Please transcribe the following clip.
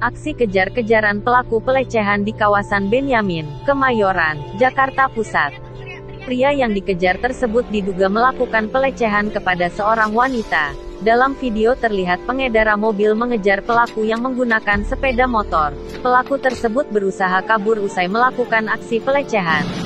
Aksi kejar-kejaran pelaku pelecehan di kawasan Benyamin, Kemayoran, Jakarta Pusat. Pria yang dikejar tersebut diduga melakukan pelecehan kepada seorang wanita. Dalam video terlihat pengendara mobil mengejar pelaku yang menggunakan sepeda motor. Pelaku tersebut berusaha kabur usai melakukan aksi pelecehan.